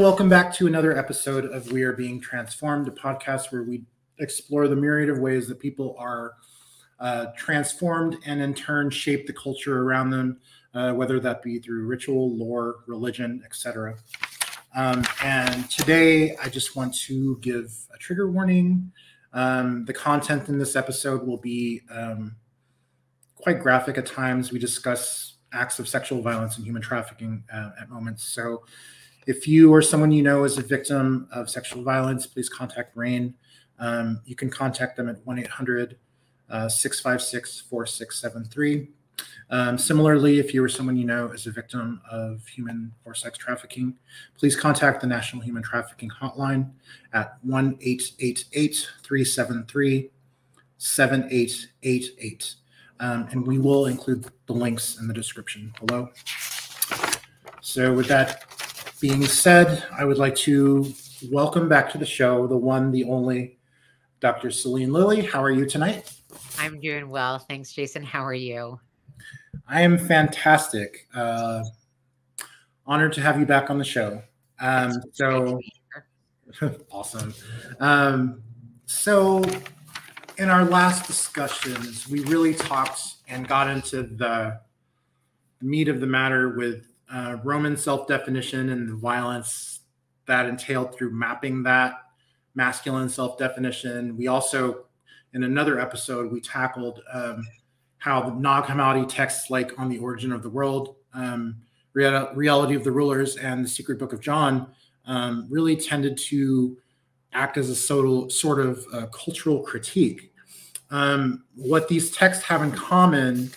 Welcome back to another episode of We Are Being Transformed, a podcast where we explore the myriad of ways that people are transformed and in turn shape the culture around them, whether that be through ritual, lore, religion, etc. And today I just want to give a trigger warning. The content in this episode will be quite graphic at times. We discuss acts of sexual violence and human trafficking at moments. So if you or someone you know is a victim of sexual violence, please contact RAINN. You can contact them at 1-800-656-4673. Similarly, if you or someone you know is a victim of human or sex trafficking, please contact the National Human Trafficking Hotline at 1-888-373-7888. And we will include the links in the description below. So with that being said, I would like to welcome back to the show the one, the only, Dr. Celene Lillie. How are you tonight? I'm doing well. Thanks, Jason. How are you? I am fantastic. Honored to have you back on the show. Awesome. So in our last discussions, we really talked and got into the meat of the matter with Roman self-definition and the violence that entailed through mapping that masculine self-definition. We also, in another episode, we tackled how the Nag Hammadi texts like On the Origin of the World, Reality of the Rulers, and The Secret Book of John really tended to act as a sort of cultural critique. What these texts have in common,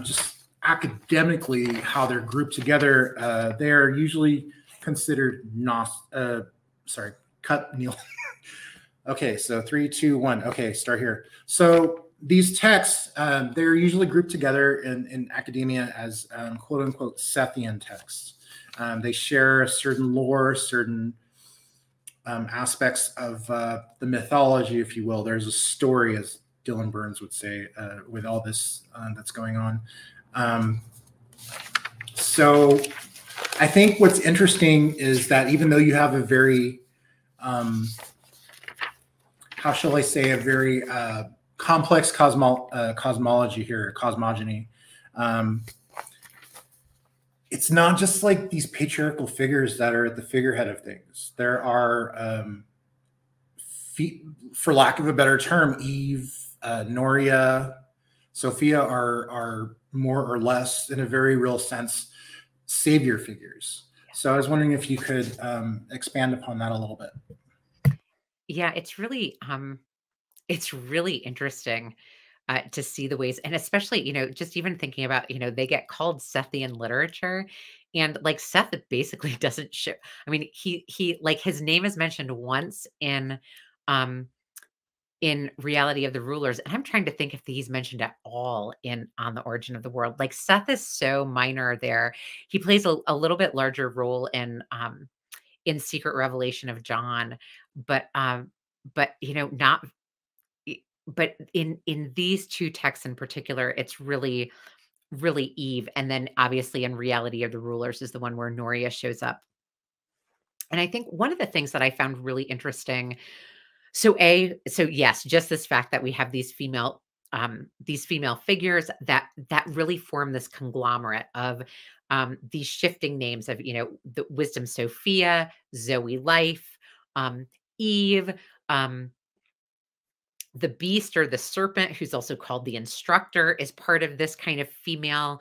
just academically, how they're grouped together, they're usually considered Okay, so 3, 2, 1. Okay, start here. So these texts, they're usually grouped together in academia as quote unquote Sethian texts. They share a certain lore, certain aspects of the mythology, if you will. There's a story, as Dylan Burns would say, with all this that's going on. So I think what's interesting is that even though you have a very, how shall I say, a very complex cosmology here, cosmogony, it's not just like these patriarchal figures that are at the figurehead of things. There are, for lack of a better term, Eve, Norea, Sophia are more or less, in a very real sense, savior figures. So I was wondering if you could expand upon that a little bit. Yeah, it's really interesting to see the ways, and especially, you know, just even thinking about, you know, they get called Sethian literature, and like Seth basically doesn't show. I mean, he like his name is mentioned once in Reality of the Rulers. And I'm trying to think if he's mentioned at all in On the Origin of the World. Like Seth is so minor there. He plays a little bit larger role in Secret Revelation of John, but you know, not, but in these two texts in particular, it's really, really Eve. And then obviously in Reality of the Rulers is the one where Norea shows up. And I think one of the things that I found really interesting, so yes, just this fact that we have these female figures that really form this conglomerate of these shifting names of, you know, the Wisdom Sophia, Zoe Life, Eve, the Beast or the Serpent, who's also called the Instructor, is part of this kind of female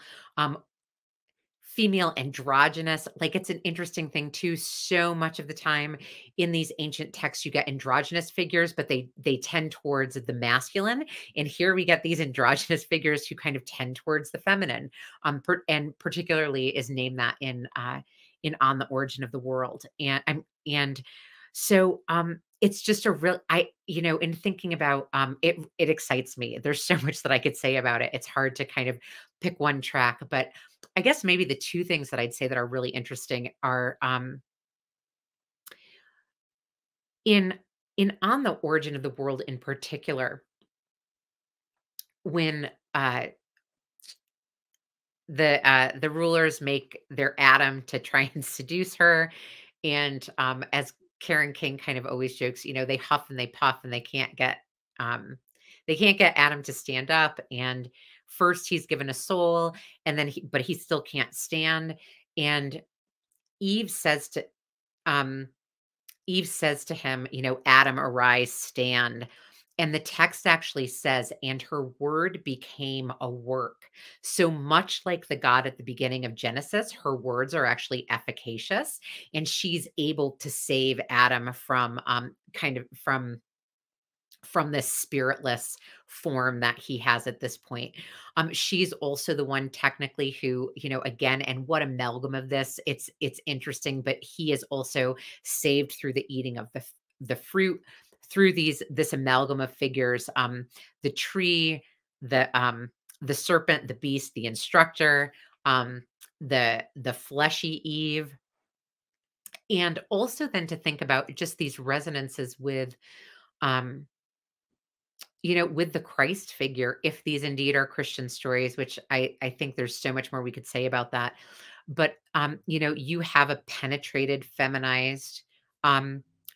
androgynous. Like, it's an interesting thing too. So much of the time in these ancient texts, you get androgynous figures, but they tend towards the masculine. And here we get these androgynous figures who kind of tend towards the feminine. And particularly is named that in On the Origin of the World. And so it's just a real, you know, in thinking about, it excites me. There's so much that I could say about it. It's hard to kind of pick one track, but I guess maybe the two things that I'd say that are really interesting are, in On the Origin of the World in particular, when, the rulers make their Adam to try and seduce her. And as Karen King kind of always jokes, you know, they huff and they puff and they can't get Adam to stand up. And first he's given a soul, and then but he still can't stand. And Eve says to him, you know, Adam, arise, stand. And the text actually says, and her word became a work. So much like the God at the beginning of Genesis, her words are actually efficacious, and she's able to save Adam from this spiritless form that he has at this point. She's also the one technically who, you know, again, and what amalgam of this, it's interesting, but he is also saved through the eating of the fruit, through this amalgam of figures, the tree, the serpent, the beast, the instructor, the fleshy Eve. And also then to think about just these resonances with, you know, with the Christ figure, if these indeed are Christian stories, which I think there's so much more we could say about that. But, you know, you have a penetrated, feminized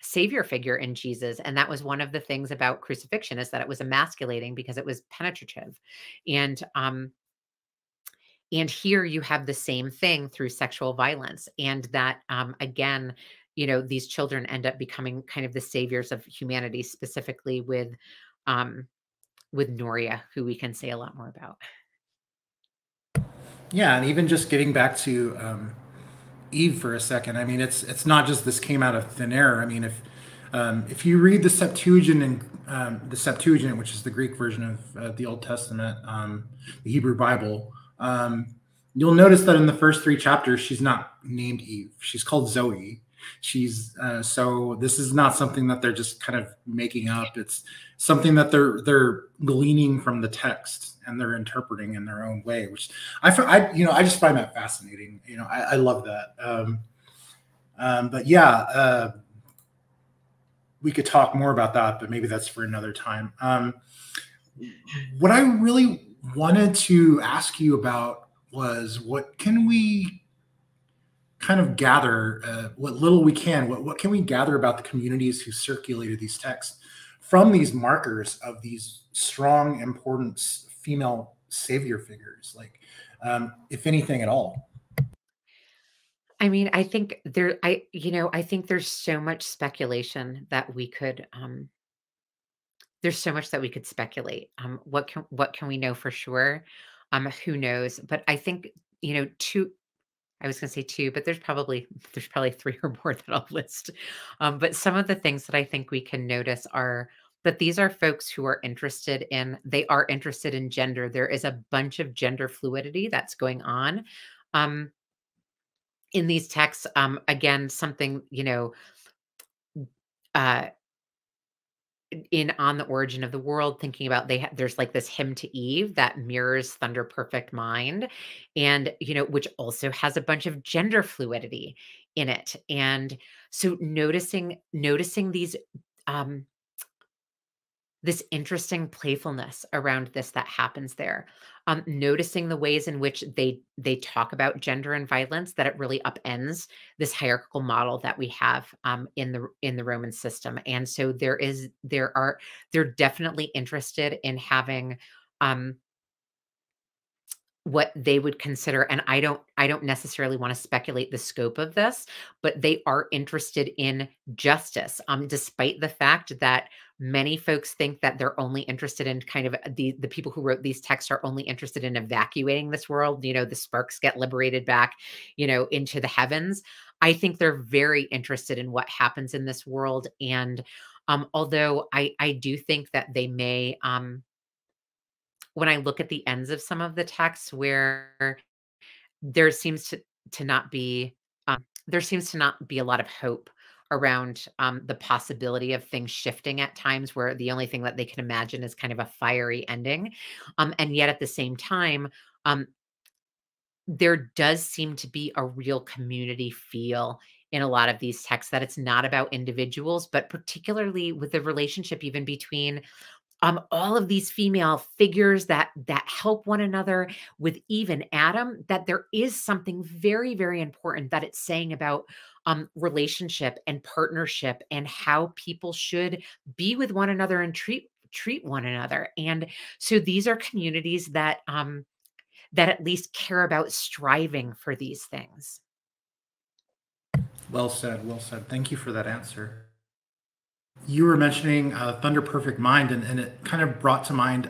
savior figure in Jesus. And that was one of the things about crucifixion, is that it was emasculating because it was penetrative. And here you have the same thing through sexual violence. And that, again, you know, these children end up becoming kind of the saviors of humanity, specifically with Norea, who we can say a lot more about. Yeah. And even just getting back to Eve for a second, I mean, it's not just this came out of thin air. I mean, if you read the Septuagint, and the Septuagint, which is the Greek version of the Old Testament, the Hebrew Bible, you'll notice that in the first 3 chapters, she's not named Eve. She's called Zoe. She's so this is not something that they're just kind of making up. It's something that they're gleaning from the text, and they're interpreting in their own way, which I you know, I just find that fascinating. You know, I love that. But yeah, we could talk more about that, but maybe that's for another time. What I really wanted to ask you about was, what can we kind of gather, what little we can, what can we gather about the communities who circulated these texts from these markers of these strong, important female savior figures, like, if anything at all? I mean, I think you know, I think there's so much speculation that we could, there's so much that we could speculate. What can we know for sure? Who knows? But I think, you know, I was going to say 2, but there's probably 3 or more that I'll list. But some of the things that I think we can notice are that these are folks who are interested in, they are interested in gender. There is a bunch of gender fluidity that's going on in these texts. Again, something, you know, in On the Origin of the World, thinking about there's like this hymn to Eve that mirrors Thunder Perfect Mind, and, you know, which also has a bunch of gender fluidity in it. And so noticing these, this interesting playfulness around this that happens there, noticing the ways in which they talk about gender and violence, that it really upends this hierarchical model that we have in the Roman system. And so they're definitely interested in having what they would consider, and I don't necessarily want to speculate the scope of this, but they are interested in justice, despite the fact that many folks think that they're only interested in kind of the people who wrote these texts are only interested in evacuating this world. You know, the sparks get liberated back, you know, into the heavens. I think they're very interested in what happens in this world. And although I do think that they may, when I look at the ends of some of the texts where there seems to not be, there seems to not be a lot of hope around the possibility of things shifting at times, where the only thing that they can imagine is kind of a fiery ending. And yet at the same time, there does seem to be a real community feel in a lot of these texts, that it's not about individuals, but particularly with the relationship even between all of these female figures that help one another with even Adam, that there is something very, very important that it's saying about relationship and partnership and how people should be with one another and treat one another. And so these are communities that, that at least care about striving for these things. Well said, well said. Thank you for that answer. You were mentioning Thunder Perfect Mind, and it kind of brought to mind,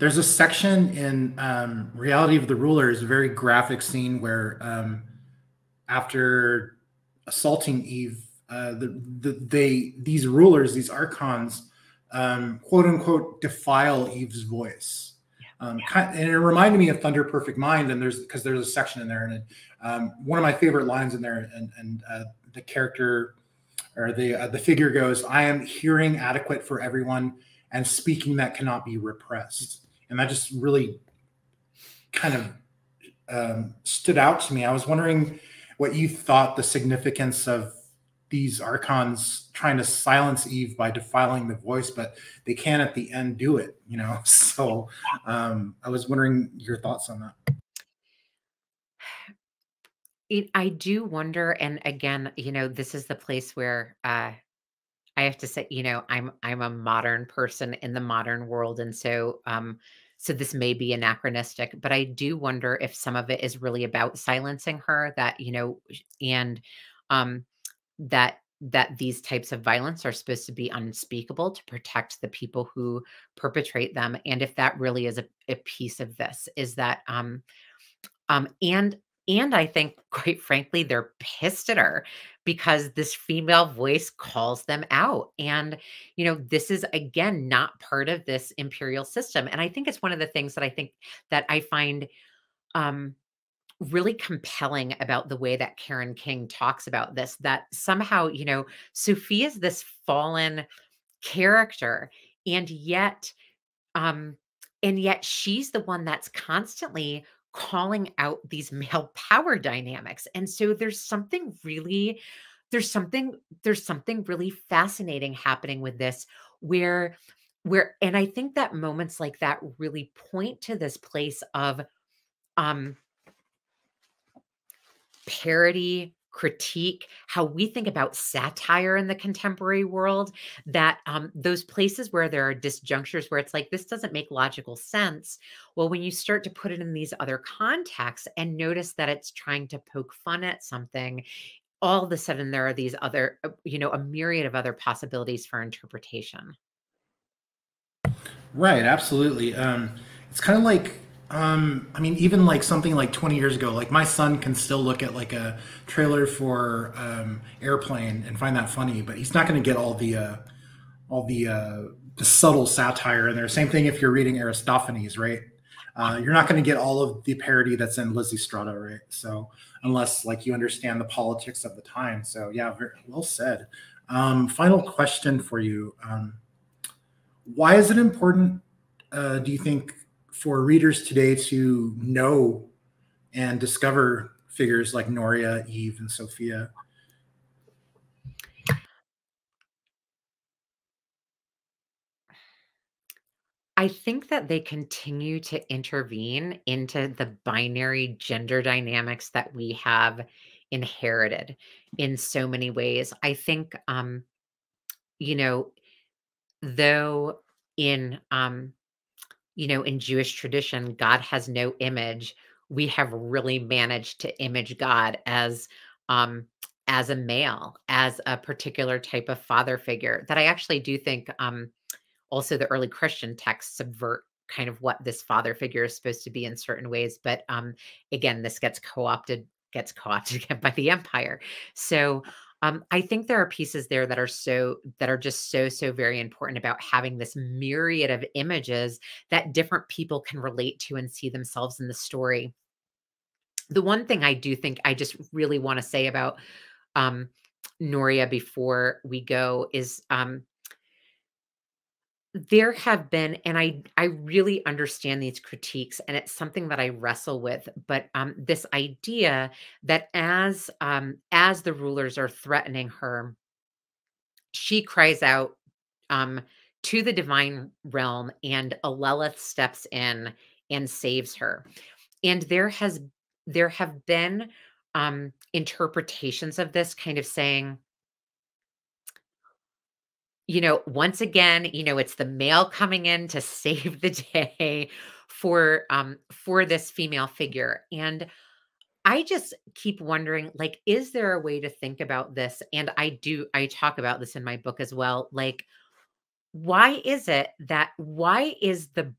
there's a section in Reality of the Rulers, a very graphic scene where after assaulting Eve, these rulers, these archons, quote unquote, defile Eve's voice. And it reminded me of Thunder Perfect Mind, and because there's a section in there, and one of my favorite lines in there, and the character or the figure goes, "I am hearing adequate for everyone, and speaking that cannot be repressed," and that just really kind of stood out to me. I was wondering what you thought the significance of these archons trying to silence Eve by defiling the voice, but they can at the end do it, you know? So I was wondering your thoughts on that. I do wonder, and again, you know, this is the place where I have to say, you know, I'm a modern person in the modern world. And so, so this may be anachronistic, but I do wonder if some of it is really about silencing her, that, you know, and, that these types of violence are supposed to be unspeakable to protect the people who perpetrate them. And if that really is a piece of this, is that, and I think, quite frankly, they're pissed at her because this female voice calls them out. And, you know, this is, again, not part of this imperial system. And I think it's one of the things that I think that I find, really compelling about the way that Karen King talks about this, that somehow, you know, Sophia is this fallen character, and yet she's the one that's constantly calling out these male power dynamics. And so there's something really fascinating happening with this, where, and I think that moments like that really point to this place of, parody, critique, how we think about satire in the contemporary world, that those places where there are disjunctures, where it's like, this doesn't make logical sense. Well, when you start to put it in these other contexts and notice that it's trying to poke fun at something, all of a sudden there are these other, you know, a myriad of other possibilities for interpretation. Right. Absolutely. It's kind of like, I mean, even like something like 20 years ago, like my son can still look at like a trailer for Airplane and find that funny, but he's not going to get all the subtle satire in there. Same thing if you're reading Aristophanes, right? You're not going to get all of the parody that's in Lysistrata, right? So unless like you understand the politics of the time. So yeah, very well said. Final question for you. Why is it important, do you think, for readers today to know and discover figures like Norea, Eve, and Sophia? I think that they continue to intervene into the binary gender dynamics that we have inherited in so many ways. I think, you know, though in, you know, in Jewish tradition, God has no image. We have really managed to image God as a male, as a particular type of father figure, that I actually do think also the early Christian texts subvert kind of what this father figure is supposed to be in certain ways. But again, this gets co-opted again by the empire. So I think there are pieces there that are just so very important about having this myriad of images that different people can relate to and see themselves in the story. The one thing I do think I just really want to say about Norea before we go is there have been, and I really understand these critiques, and it's something that I wrestle with, but this idea that as the rulers are threatening her, she cries out to the divine realm, and Aleleth steps in and saves her. And there have been interpretations of this kind of saying, you know, once again, you know, it's the male coming in to save the day for this female figure. And I just keep wondering, like, is there a way to think about this? And I talk about this in my book as well. Like, why is the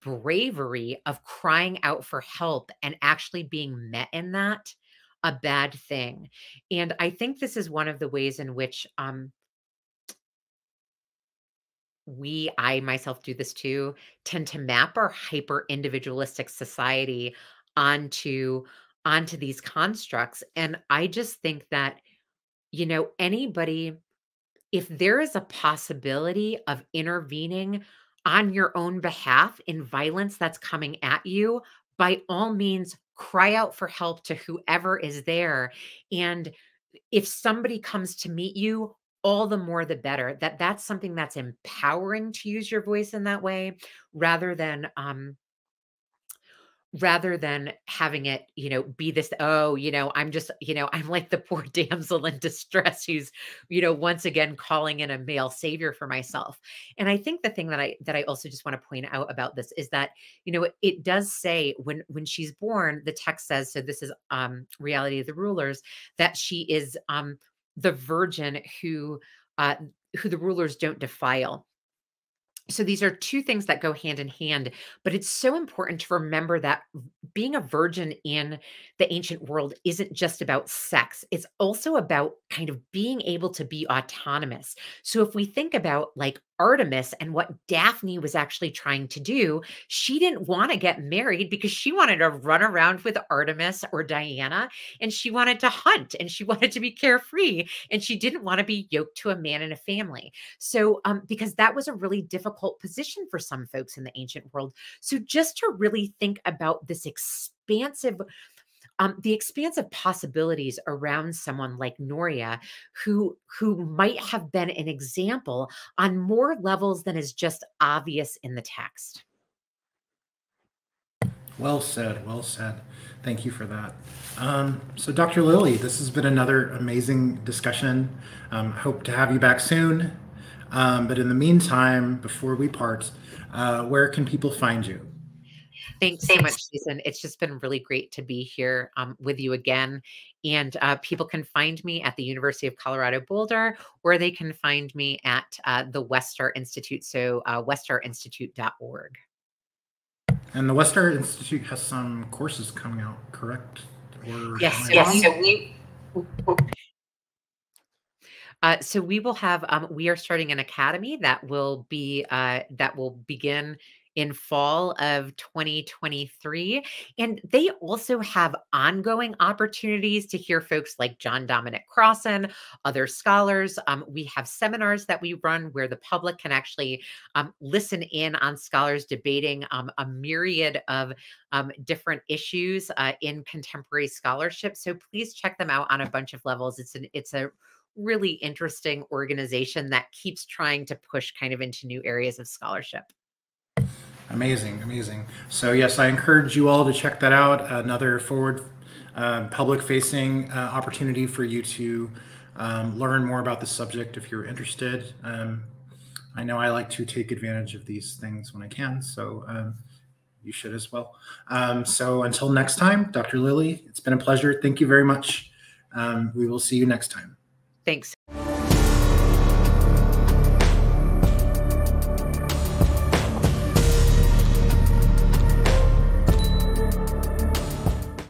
bravery of crying out for help and actually being met in that a bad thing? And I think this is one of the ways in which, I myself do this too, tend to map our hyper individualistic society onto these constructs. And I just think that, you know, anybody, if there is a possibility of intervening on your own behalf in violence that's coming at you, by all means, cry out for help to whoever is there. And if somebody comes to meet you, all the more the better. That's something that's empowering, to use your voice in that way, rather than having it, you know, be this, oh, you know, I'm just, you know, I'm like the poor damsel in distress who's, you know, once again calling in a male savior for myself. And I think the thing that I also just want to point out about this is that, you know, it does say when she's born, the text says, so this is Reality of the Rulers, that she is the virgin who the rulers don't defile. So these are two things that go hand in hand, but it's so important to remember that being a virgin in the ancient world isn't just about sex. It's also about kind of being able to be autonomous. So if we think about like Artemis and what Daphne was actually trying to do, she didn't want to get married because she wanted to run around with Artemis or Diana, and she wanted to hunt, and she wanted to be carefree, and she didn't want to be yoked to a man and a family. So because that was a really difficult position for some folks in the ancient world. So just to really think about this expansive, the expansive possibilities around someone like Norea, who might have been an example on more levels than is just obvious in the text. Well said, well said. Thank you for that. So Dr. Lillie, this has been another amazing discussion. Hope to have you back soon. But in the meantime, before we part, where can people find you? Thanks so much, Susan. It's just been really great to be here with you again. And people can find me at the University of Colorado Boulder, or they can find me at the Westar Institute, so westarinstitute.org. And the Westar Institute has some courses coming out, correct? Or yes. So we will have. We are starting an academy that will begin in fall of 2023. And they also have ongoing opportunities to hear folks like John Dominic Crossan, other scholars. We have seminars that we run where the public can actually listen in on scholars debating a myriad of different issues in contemporary scholarship. So please check them out on a bunch of levels. It's a really interesting organization that keeps trying to push kind of into new areas of scholarship. Amazing, amazing. So yes, I encourage you all to check that out. Another forward public-facing opportunity for you to learn more about the subject if you're interested. I know I like to take advantage of these things when I can, so you should as well. So until next time, Dr. Lillie, it's been a pleasure. Thank you very much. We will see you next time. Thanks.